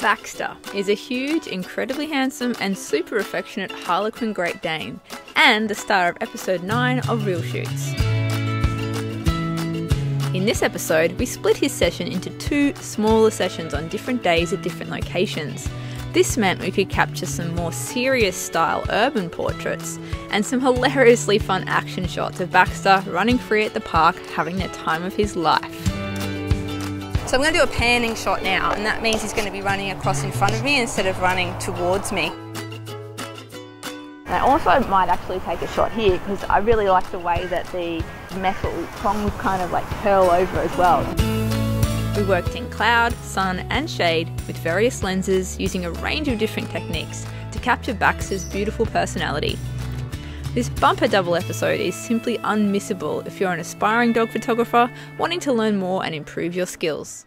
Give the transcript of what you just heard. Baxter is a huge, incredibly handsome and super affectionate Harlequin Great Dane, and the star of episode 9 of Real Shoots. In this episode, we split his session into two smaller sessions on different days at different locations. This meant we could capture some more serious style urban portraits and some hilariously fun action shots of Baxter running free at the park, having the time of his life. So I'm going to do a panning shot now, and that means he's going to be running across in front of me instead of running towards me. I also might actually take a shot here because I really like the way that the metal prongs kind of like curl over as well. We worked in cloud, sun and shade with various lenses using a range of different techniques to capture Baxter's beautiful personality. This bumper double episode is simply unmissable if you're an aspiring dog photographer wanting to learn more and improve your skills.